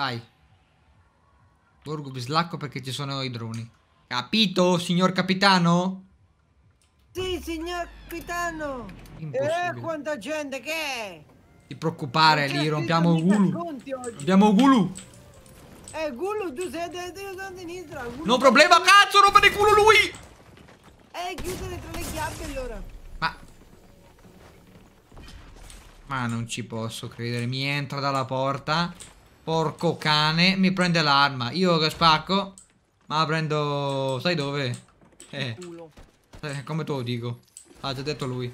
Vai. Borgo bislacco perché ci sono i droni. Capito, signor capitano? Sì, signor capitano. Impossibile. Quanta gente che è? Ti preoccupare, lì rompiamo Gulu. Abbiamo Gulu. Gulu, tu sei della sinistra. No problema, cazzo, rompe il culo lui. Chiudere tra le chiappe allora. Ma non ci posso credere. Mi entra dalla porta. Porco cane. Mi prende l'arma. Io che spacco. Ma la prendo... Sai dove? Come te lo dico. Ah, ti ha detto lui.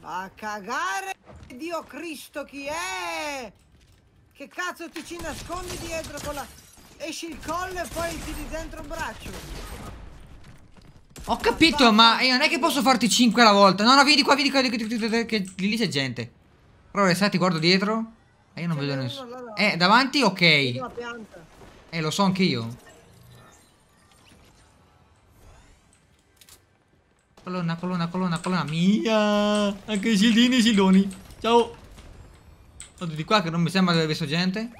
Va a cagare, Dio Cristo, chi è? Che cazzo ti ci nascondi dietro con la... Esci il collo e poi tiri dentro un braccio. Ho capito, ma io non è che posso farti 5 alla volta. No, no, vieni qua, che lì c'è gente. Però resta, ti guardo dietro. Io non vedo nessuno. Davanti, ok. Lo so anche io. Colonna mia. Anche i sildini, i sildoni. Ciao. Vado di qua che non mi sembra di aver visto gente.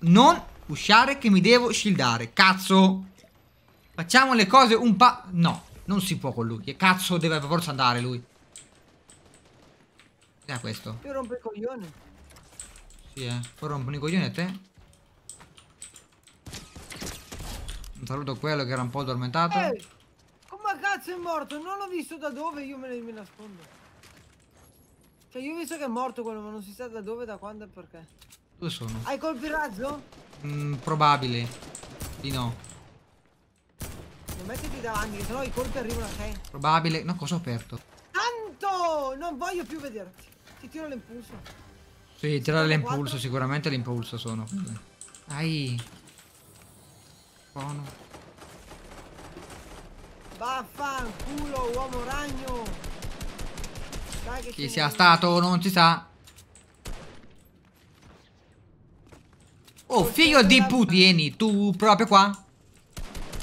Non usciare che mi devo shieldare. Cazzo. Facciamo le cose un po'. No, non si può con lui. Che cazzo deve per forza andare lui. Cos'è questo? Io rompo il coglione. Sì, poi rompo il coglione a te. Un saluto quello che era un po' addormentato. Come cazzo è morto? Non l'ho visto da dove, io me ne nascondo. Cioè io ho visto che è morto quello, ma non si sa da dove, da quando e perché. Dove sono? Hai colpi razzo? Probabile di no. Non mettiti davanti, sennò i colpi arrivano a te. Probabile, no, cosa ho aperto? Tanto! Non voglio più vederti. Ti tiro l'impulso. Sì, tirare l'impulso, sicuramente l'impulso sono. Vaffanculo, uomo ragno. Dai che chi sia stato non si sa. Oh, figlio di putieni, tu proprio qua.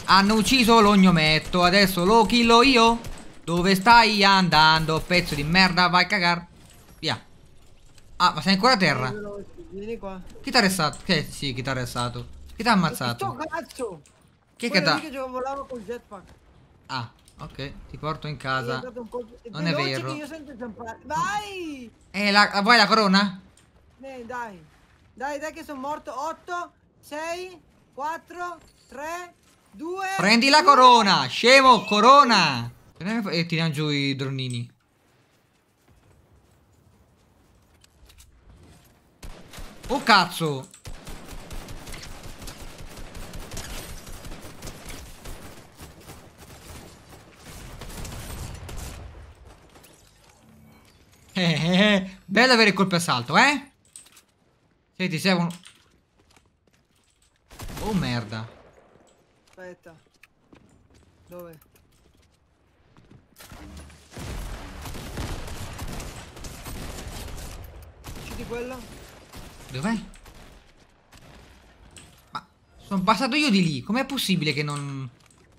Hanno ucciso l'ognometto, adesso lo killo io. Dove stai andando, pezzo di merda? Vai a cagar. Via. Ah, ma sei ancora a terra? Vieni qua. Chi t'ha arrestato? Sì, chi t'ha arrestato? Chi t'ha ammazzato? Cazzo! Chi è che t'ha? Io volavo col jetpack. Ah, ok, ti porto in casa. Non è vero. Io sento zampare. Vai! Vuoi la corona? Dai. Dai che sono morto. 8, 6, 4, 3, 2. Prendi la corona, scemo, corona! E tiriamo giù i dronini. Oh cazzo! Bello avere il colpo a salto, eh? Se ti servono. Oh merda. Aspetta. Dove? Uccidi quello? Dov'è? Ma sono passato io di lì. Com'è possibile che non...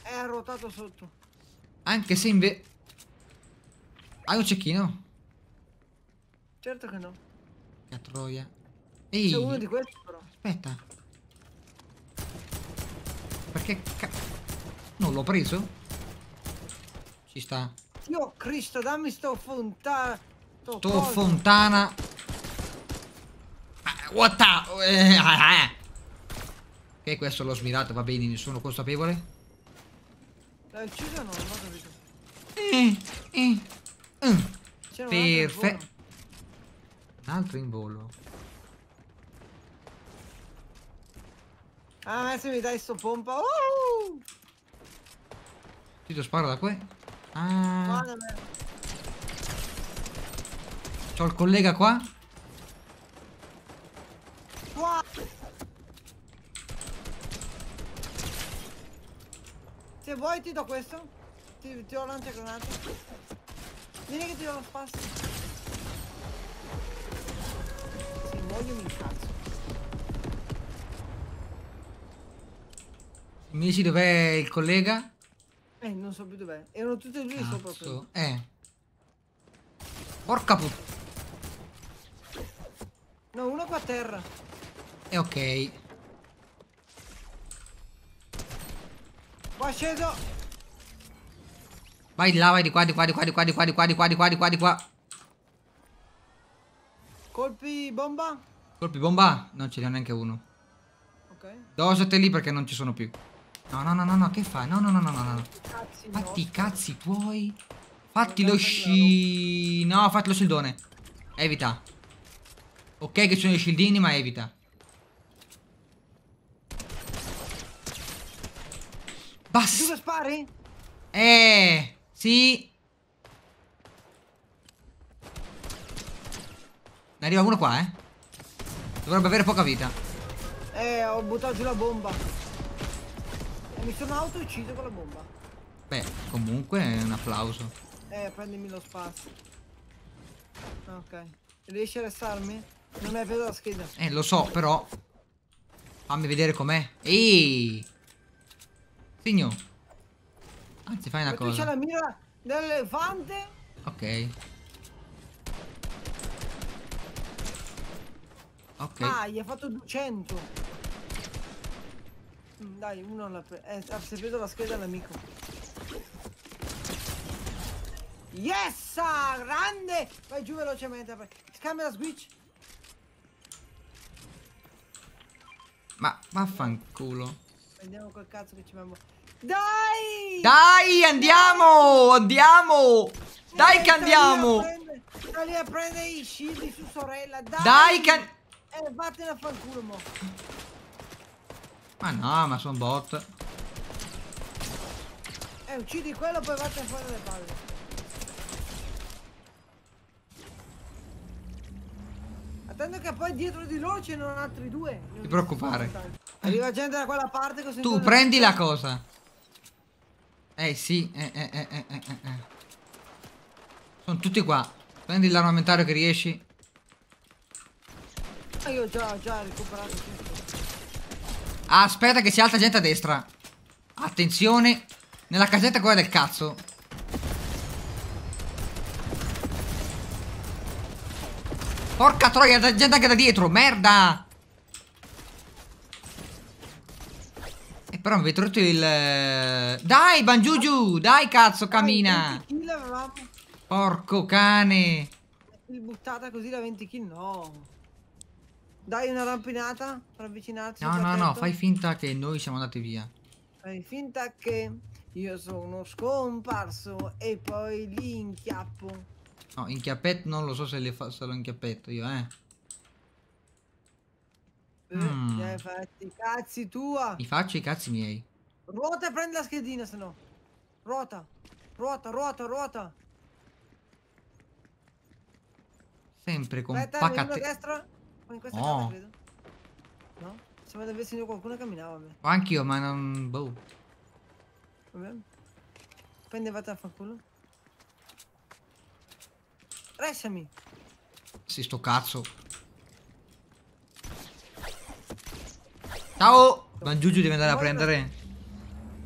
È ruotato sotto. Anche se invece... Hai un cecchino? Certo che no. Che troia. Ehi. C'è uno di questi però. Aspetta. Perché non l'ho preso? Ci sta. Dio Cristo, dammi sto fontana. Sto fontana. What the... Ok, questo l'ho smirato, va bene, ne sono consapevole. L'hai ucciso o no? Non l'ho capito. Perfetto. Un altro in volo. Ah, adesso mi dai sto pompa. Ti lo sparo da qui. C'ho il collega qua. Se vuoi ti do questo. Ti ho lanciagranate. Vieni che ti do lo spazio. Voglio un cazzo. Mi dici dov'è il collega? Non so più dov'è. Erano tutti e due sopra quello. Porca puttana. No, uno qua a terra. E ok. Qua sceso. Vai di là, vai di qua, di qua, di qua, di qua, di qua, di qua, di qua, di qua, di qua, di qua. Colpi bomba? Colpi bomba? Non ce ne ho neanche uno. Ok. Do sotto lì perché non ci sono più. No, no, no, no, no, che fai? No, no, no, no, no. Fatti i cazzi tuoi. Fatti lo sci... No, fatti lo shieldone. Evita. Ok che ci sono i shieldini, ma evita. Basta. Tu spari? Sì. Ne arriva uno qua, eh. Dovrebbe avere poca vita. Ho buttato giù la bomba. E mi sono auto-ucciso con la bomba. Beh, comunque è un applauso. Prendimi lo spazio. Ok. Riesci a restarmi? Non hai preso la scheda. Lo so, però. Fammi vedere com'è. Ehi! Signor. Anzi, fai una cosa. Qui c'è la mira dell'elefante. Ok. Ok. Ah, gli ha fatto 200. Dai, uno l'ha preso. Ha preso la scheda all'amico. Yes! Grande! Vai giù velocemente. Scambia la switch. Ma vaffanculo. Vediamo quel cazzo che ci abbiamo. Dai! Dai, andiamo! Andiamo! Dai che andiamo! Sta lì a prendere i shield di sua sorella. Dai! Dai che... vattene a fanculo, mo. Ma no, ma sono bot. Uccidi quello, poi vattene fuori dalle palle. Attendo che poi dietro di loro ce ne sono altri due. Non ti preoccupare. Arriva gente da quella parte che tu prendi la cosa. Sì. Sono tutti qua. Prendi l'armamentario che riesci. Io già recuperato tutto. Aspetta che si alza gente a destra. Attenzione. Nella casetta quella del cazzo. Porca troia, c'è gente anche da dietro. Merda. E però mi avete rotto il... Dai, Banjuju. Dai, cazzo, cammina. Porco cane. Buttata così da 20 kill, no. Dai una rampinata per avvicinarsi. No, no, no, fai finta che noi siamo andati via. Fai finta che io sono scomparso e poi li inchiappo. No, inchiappetto non lo so se le faccio l'inchiappetto io, Dai, fatti i cazzi tua. Mi faccio i cazzi miei. Ruota e prendi la schedina, se no. Ruota, ruota, ruota, ruota. Sempre con pacate. In questa casa, credo. No? Se me ne avessi io qualcuno camminava a me. Anch'io, ma non... Boh. Vabbè. Prendevate a fanculo. Restami. Sì, sto cazzo. Ciao! Banjuju devi andare a prendere.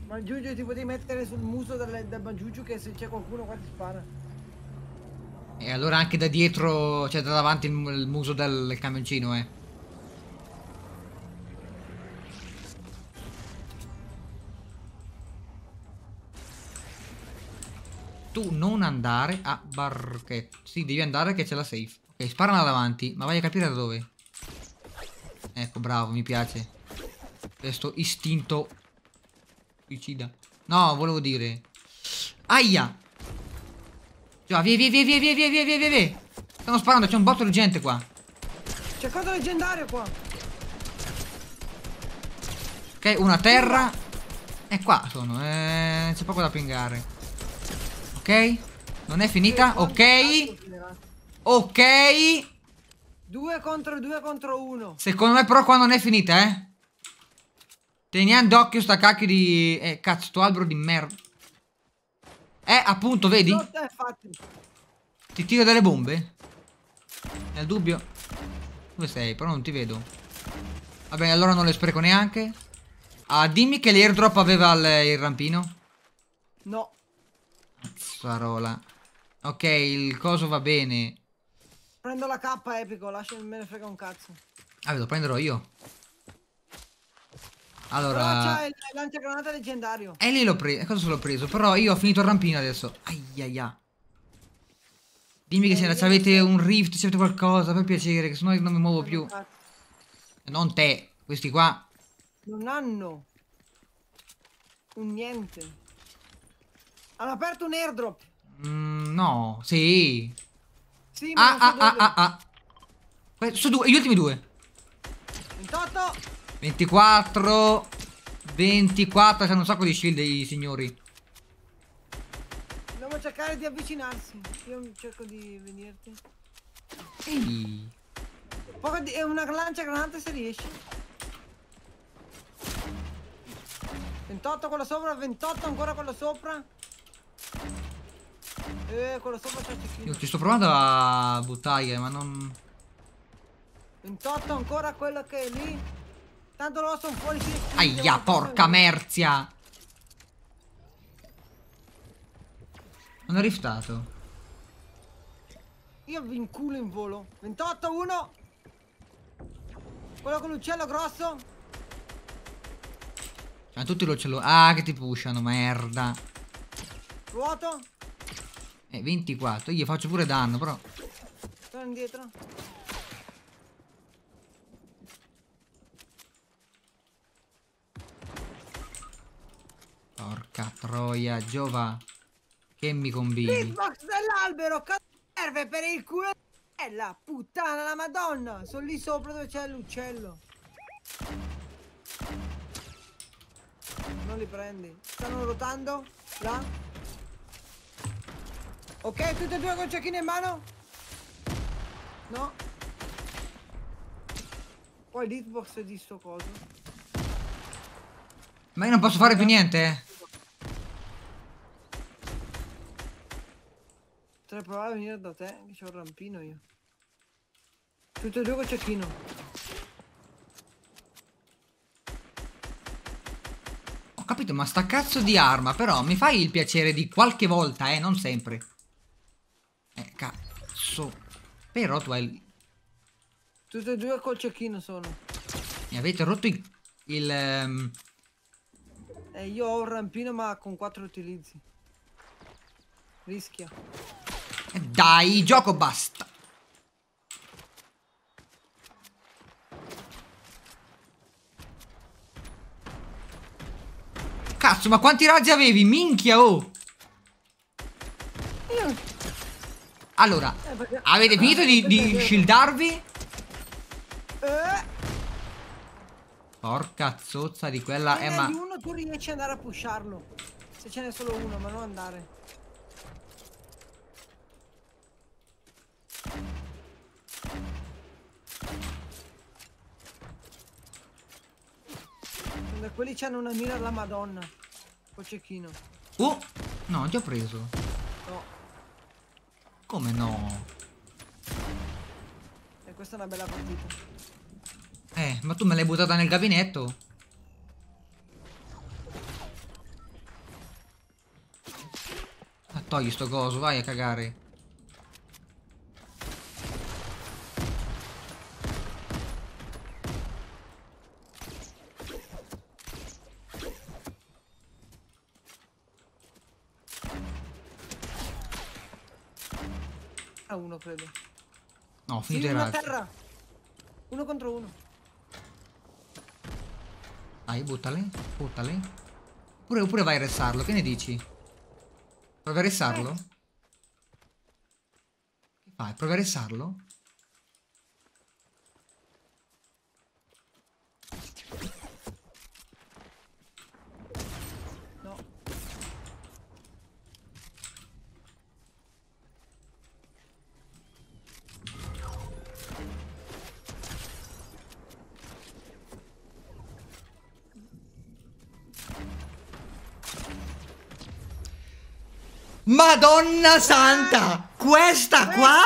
Banjuju ti potevi mettere sul muso del Banjuju che se c'è qualcuno qua ti spara. E allora anche da dietro, cioè da davanti il muso del camioncino, Tu non andare a barchetto. Sì, devi andare che c'è la safe. Ok, sparano davanti, ma vai a capire da dove. Ecco, bravo, mi piace. Questo istinto suicida. No, volevo dire. Aia! Via, via, via, via, via, via, via, via, via, via. Stanno sparando, c'è un botto di gente qua. C'è cosa leggendario qua. Ok, una terra. E qua sono, c'è poco da pingare. Ok. Non è finita, ok. Ok. 2 contro 2 contro 1. Secondo me però qua non è finita, Teniamo d'occhio sta cacchio di... cazzo, sto albero di merda. Appunto, vedi? Ti tiro delle bombe? Nel dubbio. Dove sei? Però non ti vedo. Vabbè, allora non le spreco neanche. Dimmi che l'airdrop aveva il rampino. No. Cazzarola. Ok, il coso va bene. Prendo la K, epico, lasciami, me ne frega un cazzo. Ah, lo prenderò io. Allora... però c'è l'antiagranata leggendario. E lì l'ho preso, cosa l'ho preso? Però io ho finito il rampino adesso. Aiaia. Dimmi che se avete un rift, se avete qualcosa, per piacere, che sennò io non mi muovo più. Non te, questi qua. Non hanno un niente. Hanno aperto un airdrop. No, sì. Sì, ma sono due, gli ultimi due. 28. 24. 24, c'hanno un sacco di shield i signori. Dobbiamo cercare di avvicinarsi. Io cerco di venirti. Ehi. È una lancia granata se riesci. 28 quello sopra, 28 ancora quello sopra. Quello sopra c'è cecchino. Io ci sto provando a buttare, ma non... 28 ancora quello che è lì. Tanto loro sono fuori. Aia, porca merzia. Non ho riftato. Io vi inculo in volo. 28, 1. Quello con l'uccello grosso. C'hanno tutti l'uccello. Ah, che ti pushano, merda. Ruoto. 24. Io gli faccio pure danno, però. Torna indietro. Porca troia, Giova. Che mi combini? Hitbox dell'albero, cazzo serve per il culo della puttana la madonna. Sono lì sopra dove c'è l'uccello. Non li prendi. Stanno rotando. Là. Ok, tutti e due con cecchino in mano. No. Poi l'hitbox di sto coso. Ma io non posso fare più niente. Potrei provare a venire da te, che c'ho un rampino io. Tutto e due con cecchino. Ho capito, ma sta cazzo di arma, però mi fai il piacere di qualche volta, non sempre. Cazzo. Però tu hai... Tutto e due col cecchino sono. Mi avete rotto il... io ho un rampino ma con 4 utilizzi. Rischia. Dai, gioco basta. Cazzo, ma quanti razzi avevi? Minchia, oh. Allora, avete finito di shieldarvi? Porca zozza di quella. Ma di uno tu riesci ad andare a pusharlo. Se ce n'è solo uno, ma non andare. Quelli c'hanno una mira alla madonna. Col cecchino. Oh! No, non ti ho preso. No. Come no? E questa è una bella partita. Ma tu me l'hai buttata nel gabinetto? Ma togli sto coso, vai a cagare. Uno credo. No, finito il terra. Uno contro uno. Dai, buttale, buttale. Oppure vai a restarlo, che ne dici? Provi a restarlo? Che fai? Provi a restarlo? Madonna santa, questa qua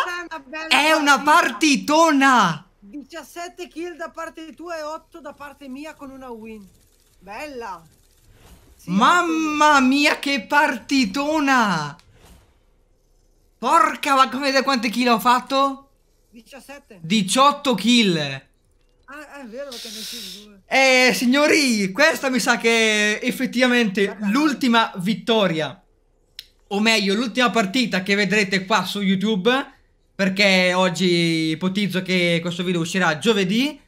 è una partitona. 17 kill da parte tua e 8 da parte mia con una win. Bella. Sì, mamma mia che partitona. Porca, ma come, da quante kill ho fatto? 17. 18 kill. Ah, è vero, perché ne uccisi due. Signori, questa mi sa che è effettivamente l'ultima vittoria. O meglio, l'ultima partita che vedrete qua su YouTube. Perché oggi ipotizzo che questo video uscirà giovedì.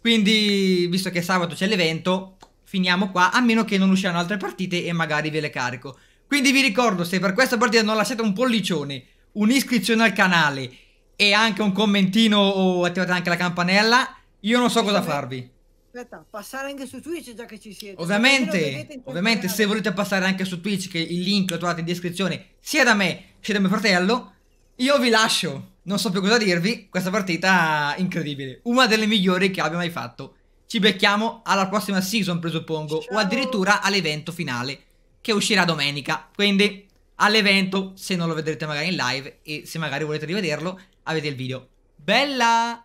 Quindi, visto che sabato c'è l'evento, finiamo qua. A meno che non usciranno altre partite e magari ve le carico. Quindi vi ricordo, se per questa partita non lasciate un pollicione, un'iscrizione al canale e anche un commentino o attivate anche la campanella, io non so cosa farvi. Aspetta, passare anche su Twitch già che ci siete. Ovviamente se volete passare anche su Twitch, che il link lo trovate in descrizione, sia da me che da mio fratello, io vi lascio. Non so più cosa dirvi, questa partita incredibile. Una delle migliori che abbia mai fatto. Ci becchiamo alla prossima season, presuppongo. Ciao. O addirittura all'evento finale, che uscirà domenica. Quindi all'evento, se non lo vedrete magari in live, e se magari volete rivederlo, avete il video. Bella!